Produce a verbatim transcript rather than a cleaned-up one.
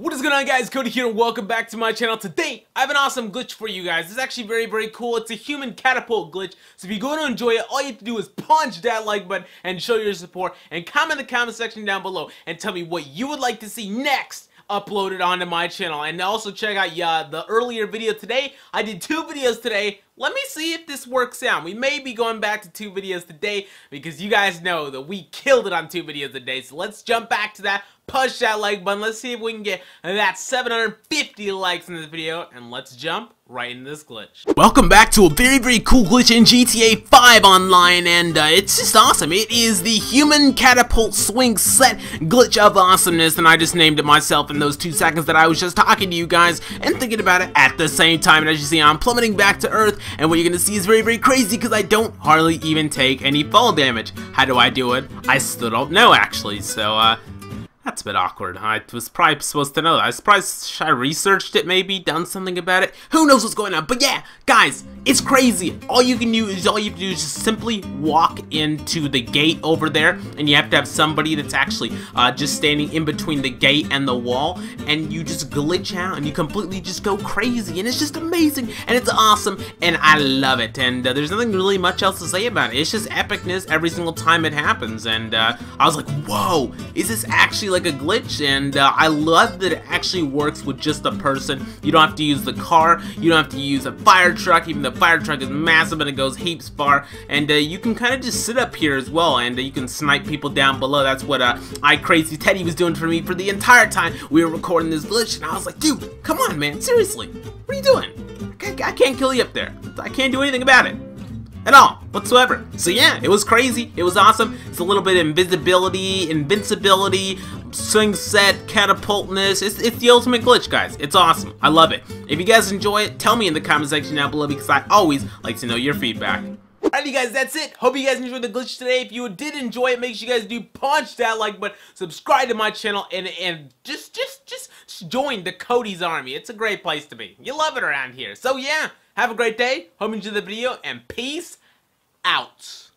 What is going on, guys? Cody here, and welcome back to my channel. Today, I have an awesome glitch for you guys. It's actually very, very cool. It's a human catapult glitch, so if you're going to enjoy it, all you have to do is punch that like button and show your support, and comment in the comment section down below, and tell me what you would like to see next uploaded onto my channel. And also check out yeah, the earlier video today. I did two videos today. Let me see if this works out. We may be going back to two videos today, because you guys know that we killed it on two videos a day, so let's jump back to that. Push that like button. Let's see if we can get that seven hundred fifty likes in this video, and let's jump right into this glitch. Welcome back to a very, very cool glitch in G T A five Online, and uh, it's just awesome. It is the Human Catapult Swing Set glitch of awesomeness, and I just named it myself in those two seconds that I was just talking to you guys and thinking about it at the same time. And as you see, I'm plummeting back to Earth, and what you're gonna see is very, very crazy, because I don't hardly even take any fall damage. How do I do it? I still don't know, actually, so, uh, that's a bit awkward. I was probably supposed to know that. I was probably I researched it, maybe done something about it. Who knows what's going on? But yeah, guys, it's crazy. All you can do is all you have to do is just simply walk into the gate over there, and you have to have somebody that's actually uh, just standing in between the gate and the wall, and you just glitch out and you completely just go crazy, and it's just amazing and it's awesome and I love it. And uh, there's nothing really much else to say about it. It's just epicness every single time it happens, and uh, I was like, whoa, is this actually like Like a glitch? And uh, I love that it actually works with just a person. You don't have to use the car, you don't have to use a fire truck, even the fire truck is massive and it goes heaps far. And uh, you can kind of just sit up here as well, and uh, you can snipe people down below. That's what uh, I Crazy Teddy was doing for me for the entire time we were recording this glitch, and I was like, dude, come on, man, seriously, what are you doing? I can't, I can't kill you up there. I can't do anything about it at all whatsoever. So yeah, it was crazy, it was awesome. It's a little bit of invisibility, invincibility, swing set, catapultness. It's, it's the ultimate glitch, guys. It's awesome. I love it. If you guys enjoy it, tell me in the comment section down below, because I always like to know your feedback. Alright, you guys, that's it. Hope you guys enjoyed the glitch today. If you did enjoy it, make sure you guys do punch that like button, subscribe to my channel, and and just just just join the Cody's Army. It's a great place to be. You love it around here. So yeah, have a great day. Hope you enjoyed the video, and peace out.